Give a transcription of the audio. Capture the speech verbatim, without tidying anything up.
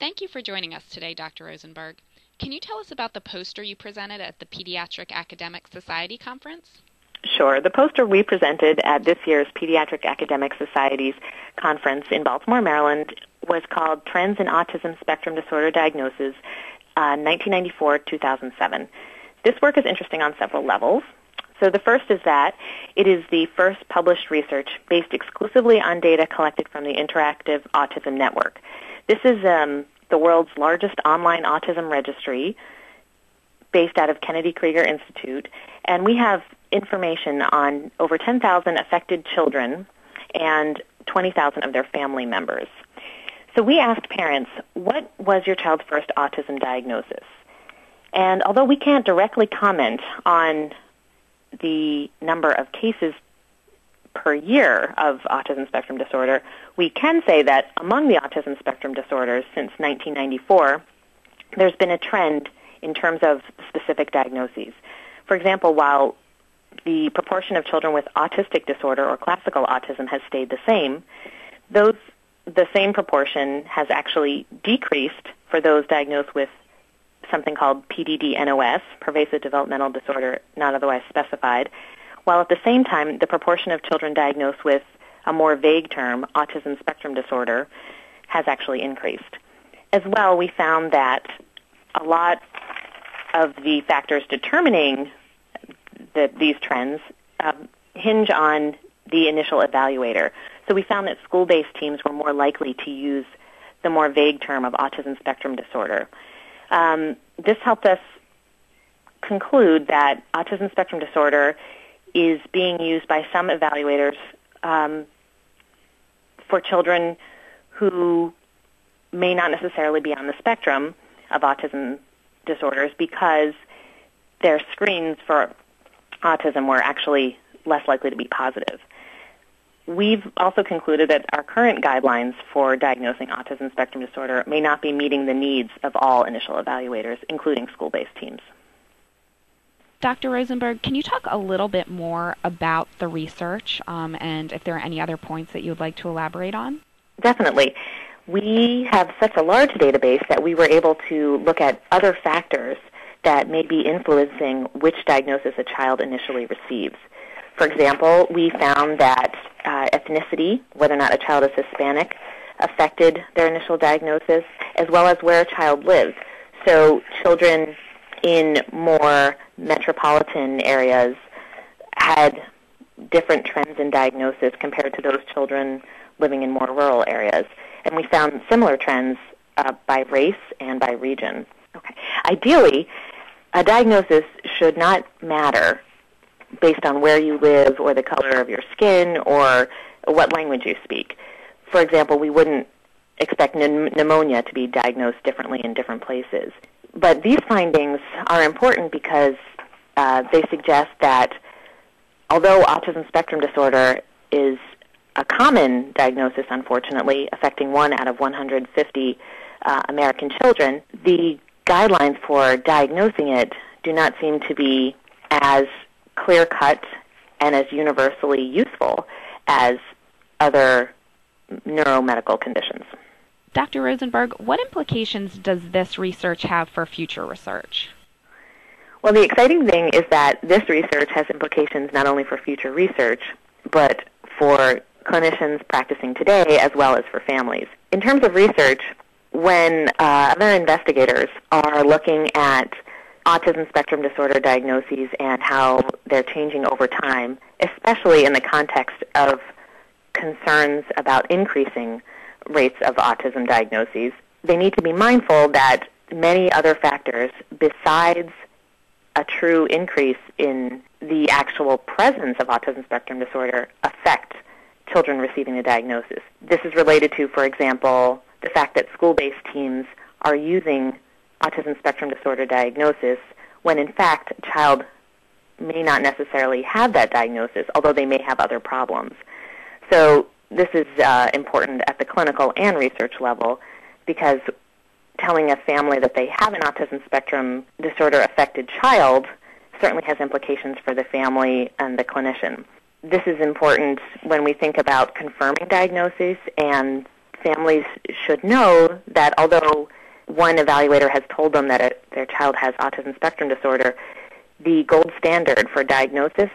Thank you for joining us today, Doctor Rosenberg. Can you tell us about the poster you presented at the Pediatric Academic Society Conference? Sure. The poster we presented at this year's Pediatric Academic Society's Conference in Baltimore, Maryland, was called Trends in Autism Spectrum Disorder Diagnosis, uh, nineteen ninety-four to two thousand seven. This work is interesting on several levels. So the first is that it is the first published research based exclusively on data collected from the Interactive Autism Network. This is um, the world's largest online autism registry based out of Kennedy Krieger Institute, and we have information on over ten thousand affected children and twenty thousand of their family members. So we asked parents, what was your child's first autism diagnosis? And although we can't directly comment on the number of cases per year of autism spectrum disorder, we can say that among the autism spectrum disorders since nineteen ninety-four, there's been a trend in terms of specific diagnoses. For example, while the proportion of children with autistic disorder or classical autism has stayed the same, those, the same proportion has actually decreased for those diagnosed with something called P D D N O S, Pervasive Developmental Disorder Not Otherwise Specified, while at the same time the proportion of children diagnosed with a more vague term, autism spectrum disorder, has actually increased. As well, we found that a lot of the factors determining the, these trends um, hinge on the initial evaluator. So we found that school-based teams were more likely to use the more vague term of autism spectrum disorder. Um, this helped us conclude that autism spectrum disorder is being used by some evaluators um, for children who may not necessarily be on the spectrum of autism disorders because their screens for autism were actually less likely to be positive. We've also concluded that our current guidelines for diagnosing autism spectrum disorder may not be meeting the needs of all initial evaluators, including school-based teams. Doctor Rosenberg, can you talk a little bit more about the research um, and if there are any other points that you would like to elaborate on? Definitely. We have such a large database that we were able to look at other factors that may be influencing which diagnosis a child initially receives. For example, we found that uh, ethnicity, whether or not a child is Hispanic, affected their initial diagnosis, as well as where a child lives. So children in more metropolitan areas had different trends in diagnosis compared to those children living in more rural areas. And we found similar trends uh, by race and by region. Okay. Ideally, a diagnosis should not matter based on where you live or the color of your skin or what language you speak. For example, we wouldn't expect pneumonia to be diagnosed differently in different places. But these findings are important because uh, they suggest that although autism spectrum disorder is a common diagnosis, unfortunately, affecting one out of one hundred fifty uh, American children, the guidelines for diagnosing it do not seem to be as clear-cut and as universally useful as other neuromedical conditions. Doctor Rosenberg, what implications does this research have for future research? Well, the exciting thing is that this research has implications not only for future research, but for clinicians practicing today as well as for families. In terms of research, when uh, other investigators are looking at autism spectrum disorder diagnoses and how they're changing over time, especially in the context of concerns about increasing rates of autism diagnoses, they need to be mindful that many other factors besides a true increase in the actual presence of autism spectrum disorder affect children receiving the diagnosis. This is related to, for example, the fact that school-based teams are using autism spectrum disorder diagnosis when, in fact, a child may not necessarily have that diagnosis, although they may have other problems. So this is uh, important at the clinical and research level because telling a family that they have an autism spectrum disorder-affected child certainly has implications for the family and the clinician. This is important when we think about confirming diagnoses and families should know that although one evaluator has told them that a, their child has autism spectrum disorder, the gold standard for diagnosis